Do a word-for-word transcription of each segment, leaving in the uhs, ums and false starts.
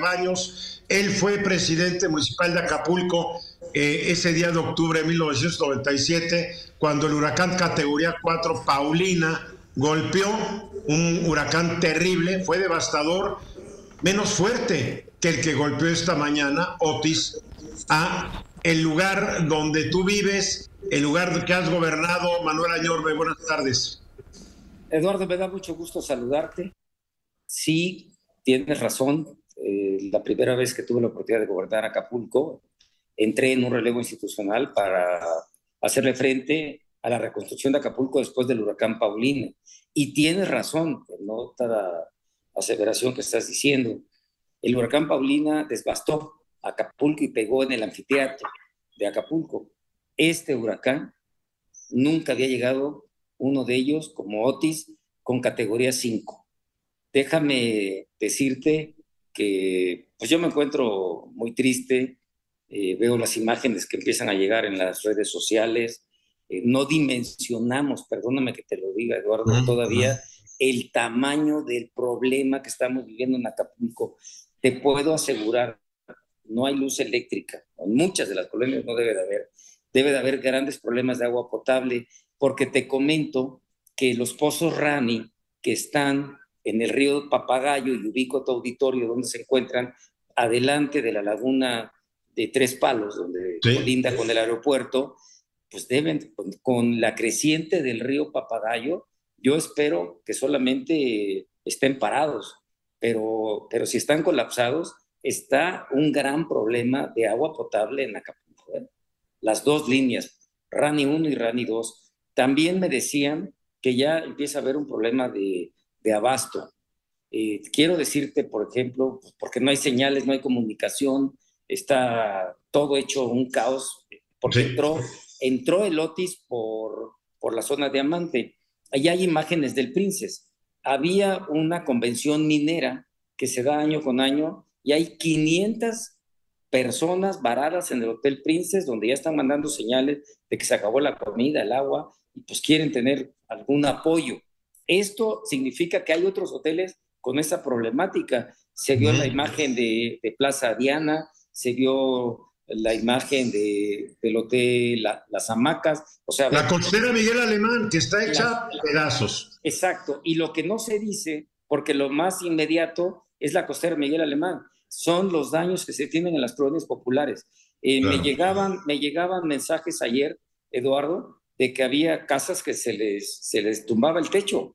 Remarios. Él fue presidente municipal de Acapulco eh, ese día de octubre de mil novecientos noventa y siete, cuando el huracán categoría cuatro, Paulina, golpeó, un huracán terrible, fue devastador, menos fuerte que el que golpeó esta mañana, Otis, a el lugar donde tú vives, el lugar que has gobernado, Manuel Añorve. Buenas tardes. Eduardo, me da mucho gusto saludarte. Sí, tienes razón. Eh, la primera vez que tuve la oportunidad de gobernar Acapulco, entré en un relevo institucional para hacerle frente a la reconstrucción de Acapulco después del huracán Paulina. Y tienes razón, no la aseveración que estás diciendo. El huracán Paulina devastó Acapulco y pegó en el anfiteatro de Acapulco. Este huracán nunca había llegado, uno de ellos, como Otis, con categoría cinco. Déjame decirte que pues yo me encuentro muy triste, eh, veo las imágenes que empiezan a llegar en las redes sociales. Eh, no dimensionamos, perdóname que te lo diga, Eduardo, ah, todavía ah. el tamaño del problema que estamos viviendo en Acapulco. Te puedo asegurar, no hay luz eléctrica, en muchas de las colonias no debe de haber, debe de haber grandes problemas de agua potable, porque te comento que los pozos Rani que están en el río Papagayo, y ubico tu auditorio donde se encuentran, adelante de la laguna de Tres Palos, donde sí. colinda con el aeropuerto, pues deben, con la creciente del río Papagayo, yo espero que solamente estén parados, pero, pero si están colapsados, está un gran problema de agua potable en Acapulco, ¿eh? Las dos líneas, Rani uno y Rani dos. También me decían que ya empieza a haber un problema de, de abasto. Eh, quiero decirte, por ejemplo, porque no hay señales, no hay comunicación, está todo hecho un caos, porque sí. entró, entró el Otis por, por la zona Diamante. Allá hay imágenes del Princess. Había una convención minera que se da año con año, y hay quinientas personas varadas en el Hotel Princess, donde ya están mandando señales de que se acabó la comida, el agua, y pues quieren tener algún apoyo. Esto significa que hay otros hoteles con esa problemática. Se vio la imagen de, de Plaza Diana, se vio la imagen de, del hotel, la, las hamacas. O sea, la costera Miguel Alemán, que está hecha la, pedazos. Exacto. Y lo que no se dice, porque lo más inmediato es la costera Miguel Alemán, son los daños que se tienen en las colonias populares. Eh, claro. me, llegaban, me llegaban mensajes ayer, Eduardo, de que había casas que se les, se les tumbaba el techo.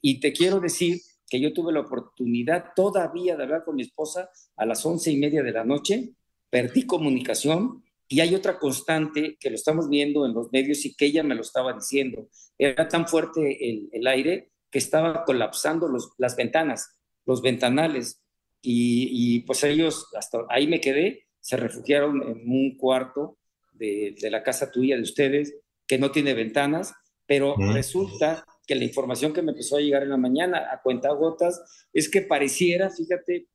Y te quiero decir que yo tuve la oportunidad todavía de hablar con mi esposa a las once y media de la noche, perdí comunicación, y hay otra constante que lo estamos viendo en los medios y que ella me lo estaba diciendo. Era tan fuerte el, el aire que estaba colapsando los, las ventanas, los ventanales, y, y pues ellos, hasta ahí me quedé, se refugiaron en un cuarto de, de la casa tuya, de ustedes, que no tiene ventanas, pero mm. resulta que la información que me empezó a llegar en la mañana a cuentagotas es que pareciera, fíjate,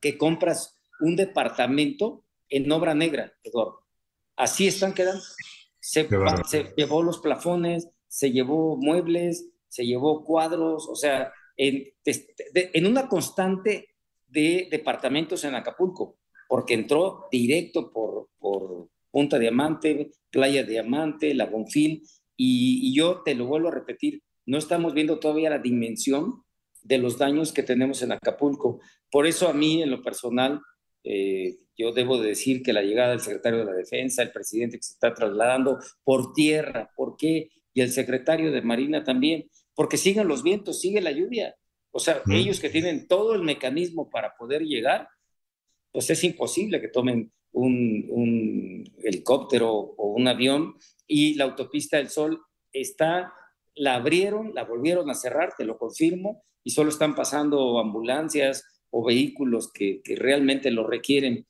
que compras un departamento en obra negra, Eduardo. Así están quedando. Se, se llevó los plafones, se llevó muebles, se llevó cuadros, o sea, en, de, de, en una constante de departamentos en Acapulco, porque entró directo por, por Punta Diamante, Playa Diamante, La Bonfil, y, y yo te lo vuelvo a repetir, no estamos viendo todavía la dimensión de los daños que tenemos en Acapulco. Por eso a mí, en lo personal, Eh, yo debo de decir que la llegada del secretario de la Defensa, el presidente que se está trasladando por tierra, ¿por qué? Y el secretario de Marina también, porque siguen los vientos, sigue la lluvia. O sea, mm. ellos que tienen todo el mecanismo para poder llegar, pues es imposible que tomen un, un helicóptero o un avión. Y la autopista del Sol está, la abrieron, la volvieron a cerrar, te lo confirmo, y solo están pasando ambulancias o vehículos que, que realmente lo requieren.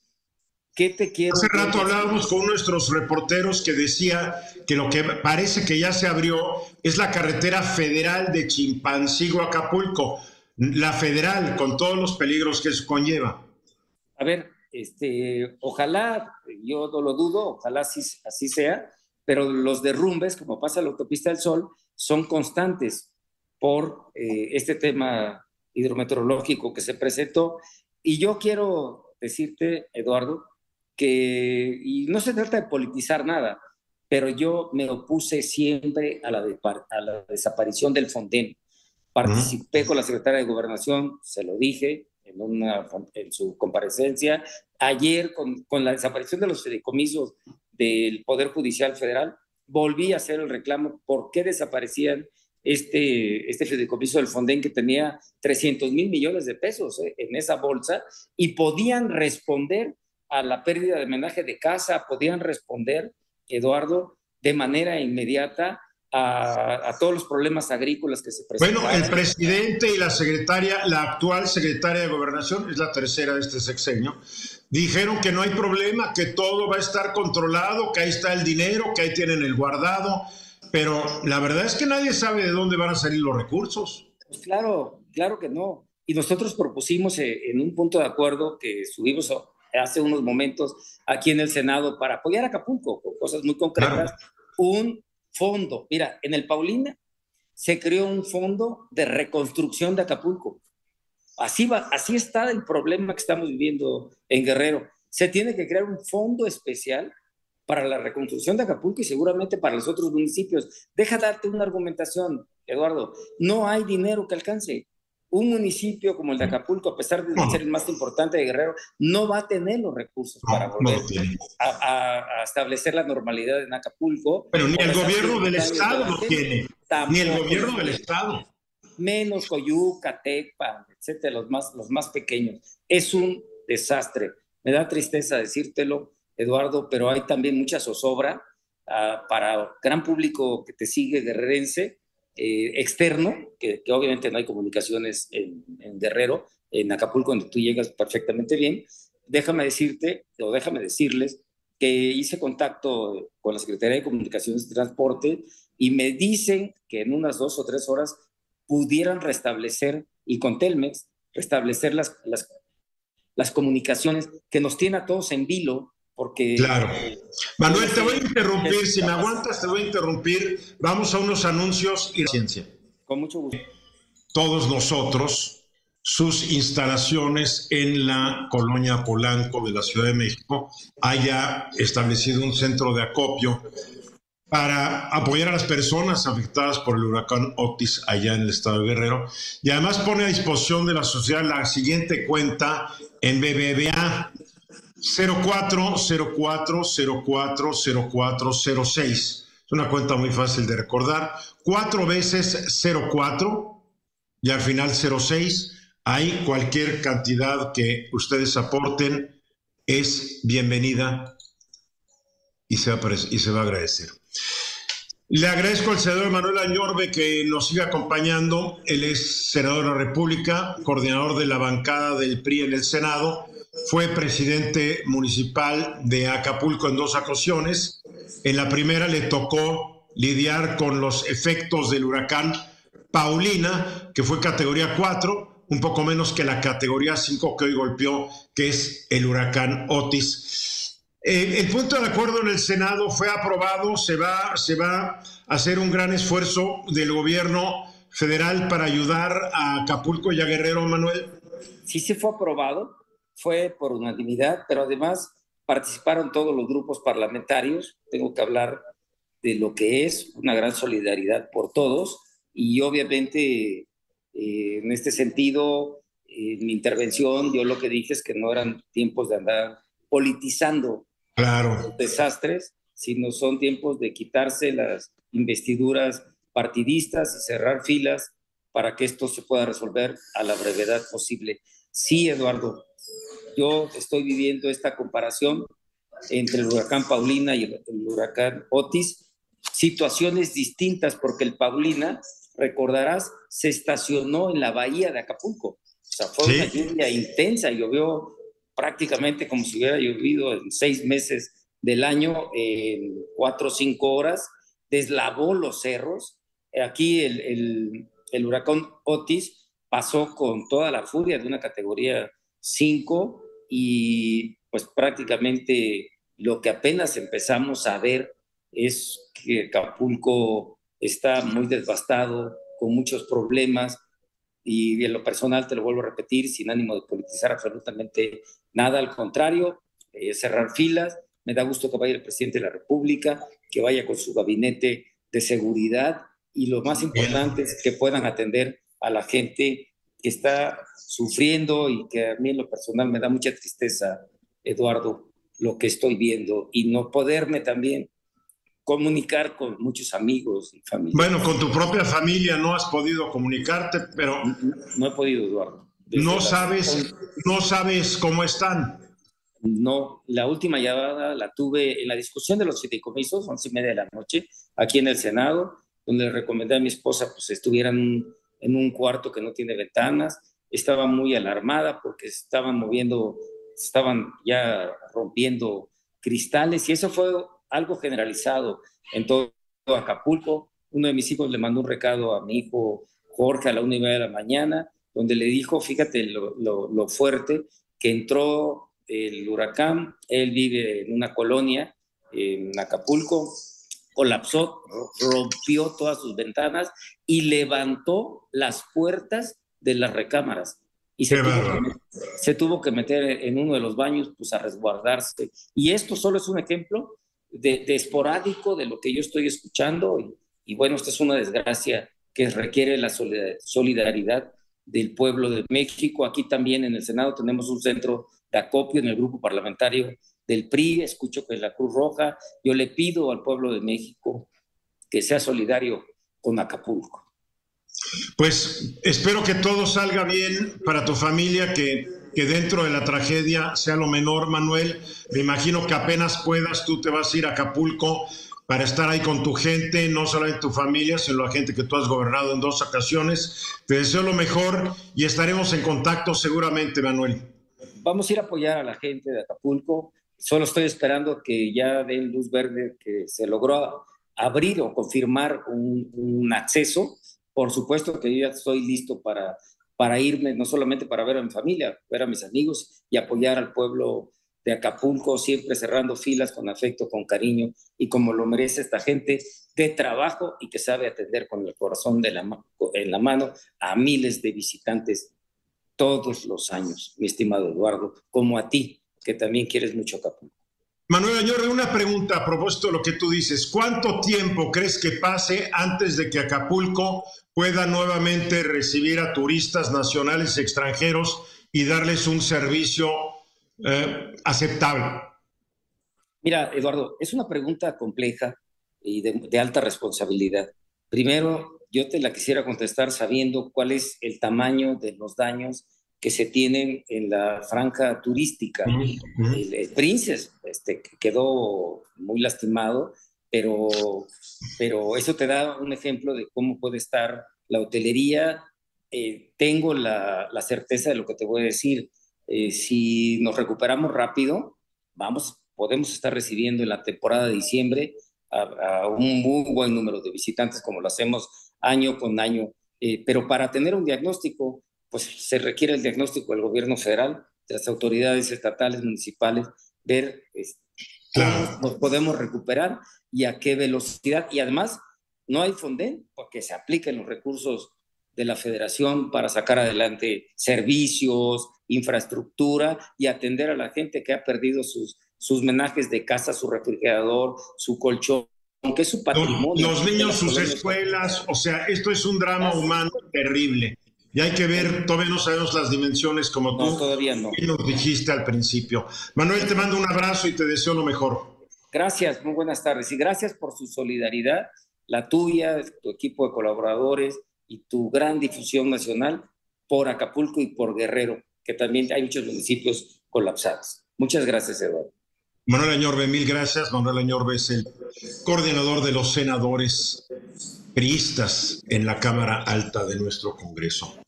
¿Qué te quiero? Hace rato hablábamos con nuestros reporteros que decía que lo que parece que ya se abrió es la carretera federal de Chimpancigo a Acapulco, la federal, con todos los peligros que eso conlleva. A ver, este, ojalá, yo no lo dudo, ojalá así, así sea, pero los derrumbes, como pasa en la autopista del Sol, son constantes por eh, este tema hidrometeorológico que se presentó, Y yo quiero decirte, Eduardo, que, y no se trata de politizar nada, pero yo me opuse siempre a la, de, a la desaparición del FONDEN. Participé con la secretaria de Gobernación, se lo dije en, una, en su comparecencia. Ayer, con, con la desaparición de los fideicomisos del Poder Judicial Federal, volví a hacer el reclamo por qué desaparecían este, este fideicomiso del FONDEN que tenía trescientos mil millones de pesos eh, en esa bolsa, y podían responder a la pérdida de homenaje de casa, podían responder, Eduardo, de manera inmediata a, a todos los problemas agrícolas que se presentaron. Bueno, el presidente y la secretaria, la actual secretaria de Gobernación, es la tercera de este sexenio, dijeron que no hay problema, que todo va a estar controlado, que ahí está el dinero, que ahí tienen el guardado, pero la verdad es que nadie sabe de dónde van a salir los recursos. Pues claro, claro que no. Y nosotros propusimos en un punto de acuerdo que subimos a hace unos momentos aquí en el Senado para apoyar a Acapulco, con cosas muy concretas, un fondo. Mira, en el Paulina se creó un fondo de reconstrucción de Acapulco. Así va, así está el problema que estamos viviendo en Guerrero. Se tiene que crear un fondo especial para la reconstrucción de Acapulco y seguramente para los otros municipios. Deja darte una argumentación, Eduardo. No hay dinero que alcance. Un municipio como el de Acapulco, a pesar de no. ser el más importante de Guerrero, no va a tener los recursos no, para volver no a, a, a establecer la normalidad en Acapulco. Pero ni el gobierno del Estado lo tiene. Ni el gobierno del Estado. Menos Coyuca, Tecpan, etcétera, los más, los más pequeños. Es un desastre. Me da tristeza decírtelo, Eduardo, pero hay también mucha zozobra uh, para gran público que te sigue guerrerense, Eh, externo, que, que obviamente no hay comunicaciones en, en Guerrero, en Acapulco, donde tú llegas perfectamente bien. Déjame decirte, o déjame decirles, que hice contacto con la Secretaría de Comunicaciones y Transporte y me dicen que en unas dos o tres horas pudieran restablecer, y con Telmex, restablecer las, las, las comunicaciones que nos tiene a todos en vilo. Porque, claro. Eh, Manuel, te voy a interrumpir. Si me aguantas, te voy a interrumpir. Vamos a unos anuncios y ciencia. Con mucho gusto. Todos nosotros, sus instalaciones en la colonia Polanco de la Ciudad de México, haya establecido un centro de acopio para apoyar a las personas afectadas por el huracán Otis allá en el estado de Guerrero. Y además pone a disposición de la sociedad la siguiente cuenta en B B V A. cero cuatro cero cuatro cero cuatro cero cuatro cero seis. Es una cuenta muy fácil de recordar. Cuatro veces cero cuatro y al final cero seis. Ahí cualquier cantidad que ustedes aporten es bienvenida y se va a, y se va a agradecer. Le agradezco al senador Manuel Añorve que nos siga acompañando. Él es senador de la República, coordinador de la bancada del P R I en el Senado. Fue presidente municipal de Acapulco en dos ocasiones. En la primera le tocó lidiar con los efectos del huracán Paulina, que fue categoría cuatro, un poco menos que la categoría cinco que hoy golpeó, que es el huracán Otis. Eh, el punto de acuerdo en el Senado fue aprobado. Se va, se va a hacer un gran esfuerzo del gobierno federal para ayudar a Acapulco y a Guerrero, Manuel. Sí se fue aprobado. Fue por unanimidad, pero además participaron todos los grupos parlamentarios. Tengo que hablar de lo que es una gran solidaridad por todos y obviamente eh, en este sentido eh, mi intervención, yo lo que dije es que no eran tiempos de andar politizando claro. los desastres, sino son tiempos de quitarse las investiduras partidistas y cerrar filas para que esto se pueda resolver a la brevedad posible. Sí, Eduardo. Yo estoy viviendo esta comparación entre el huracán Paulina y el huracán Otis, situaciones distintas, porque el Paulina, recordarás, se estacionó en la bahía de Acapulco. O sea, fue ¿Sí? una lluvia intensa, llovió prácticamente como si hubiera llovido en seis meses del año, en cuatro o cinco horas, deslavó los cerros. Aquí el, el, el huracán Otis pasó con toda la furia de una categoría cinco y pues prácticamente lo que apenas empezamos a ver es que Acapulco está muy devastado, con muchos problemas, y en lo personal, te lo vuelvo a repetir, sin ánimo de politizar absolutamente nada, al contrario, eh, cerrar filas. Me da gusto que vaya el presidente de la República, que vaya con su gabinete de seguridad, y lo más importante es que puedan atender a la gente que está sufriendo, y que a mí en lo personal me da mucha tristeza, Eduardo, lo que estoy viendo, y no poderme también comunicar con muchos amigos y familia. Bueno, con tu propia familia no has podido comunicarte, pero... No, no he podido, Eduardo. No sabes, no sabes cómo están. No, la última llamada la tuve en la discusión de los fideicomisos, once y media de la noche, aquí en el Senado, donde le recomendé a mi esposa pues estuvieran en un cuarto que no tiene ventanas. Estaba muy alarmada porque estaban moviendo, estaban ya rompiendo cristales, y eso fue algo generalizado en todo Acapulco. Uno de mis hijos le mandó un recado a mi hijo Jorge a la una y media de la mañana, donde le dijo, fíjate lo, lo, lo fuerte que entró el huracán. Él vive en una colonia en Acapulco, colapsó, rompió todas sus ventanas y levantó las puertas de las recámaras. Y se tuvo, que, se tuvo que meter en uno de los baños pues, a resguardarse. Y esto solo es un ejemplo de, de esporádico de lo que yo estoy escuchando. Y, y bueno, esta es una desgracia que requiere la solidaridad del pueblo de México. Aquí también en el Senado tenemos un centro de acopio en el grupo parlamentario del P R I, escucho que es la Cruz Roja. Yo le pido al pueblo de México que sea solidario con Acapulco. Pues espero que todo salga bien para tu familia, que, que dentro de la tragedia sea lo menor, Manuel. Me imagino que apenas puedas, tú te vas a ir a Acapulco para estar ahí con tu gente, no solo en tu familia, sino la gente que tú has gobernado en dos ocasiones. Te deseo lo mejor y estaremos en contacto seguramente, Manuel. Vamos a ir a apoyar a la gente de Acapulco. Solo estoy esperando que ya den luz verde, que se logró abrir o confirmar un, un acceso. Por supuesto que yo ya estoy listo para, para irme, no solamente para ver a mi familia, ver a mis amigos y apoyar al pueblo de Acapulco, siempre cerrando filas con afecto, con cariño y como lo merece esta gente de trabajo y que sabe atender con el corazón de la, en la mano a miles de visitantes todos los años, mi estimado Eduardo, como a ti, que también quieres mucho Acapulco. Manuel Añorve, una pregunta a propósito de lo que tú dices. ¿Cuánto tiempo crees que pase antes de que Acapulco pueda nuevamente recibir a turistas nacionales y extranjeros y darles un servicio Eh, aceptable? Mira, Eduardo, es una pregunta compleja y de, de alta responsabilidad. Primero, yo te la quisiera contestar sabiendo cuál es el tamaño de los daños que se tienen en la franja turística. Mm-hmm. el, el Princess este, quedó muy lastimado, pero, pero eso te da un ejemplo de cómo puede estar la hotelería. Eh, tengo la, la certeza de lo que te voy a decir. Eh, si nos recuperamos rápido, vamos, podemos estar recibiendo en la temporada de diciembre a, a un muy buen número de visitantes, como lo hacemos año con año. Eh, pero para tener un diagnóstico, pues se requiere el diagnóstico del gobierno federal, de las autoridades estatales, municipales, ver eh, cómo nos podemos recuperar y a qué velocidad. Y además, no hay FONDEN porque se apliquen los recursos de la federación para sacar adelante servicios, infraestructura y atender a la gente que ha perdido sus, sus menajes de casa, su refrigerador, su colchón, que es su patrimonio. Los niños, sus escuelas, o sea, esto es un drama humano terrible. Y hay que ver, todavía no sabemos las dimensiones como tú. No, todavía no. Y nos dijiste al principio. Manuel, te mando un abrazo y te deseo lo mejor. Gracias, muy buenas tardes. Y gracias por su solidaridad, la tuya, tu equipo de colaboradores y tu gran difusión nacional por Acapulco y por Guerrero, que también hay muchos municipios colapsados. Muchas gracias, Eduardo. Manuel Añorve, mil gracias. Manuel Añorve es el coordinador de los senadores priistas en la Cámara Alta de nuestro Congreso.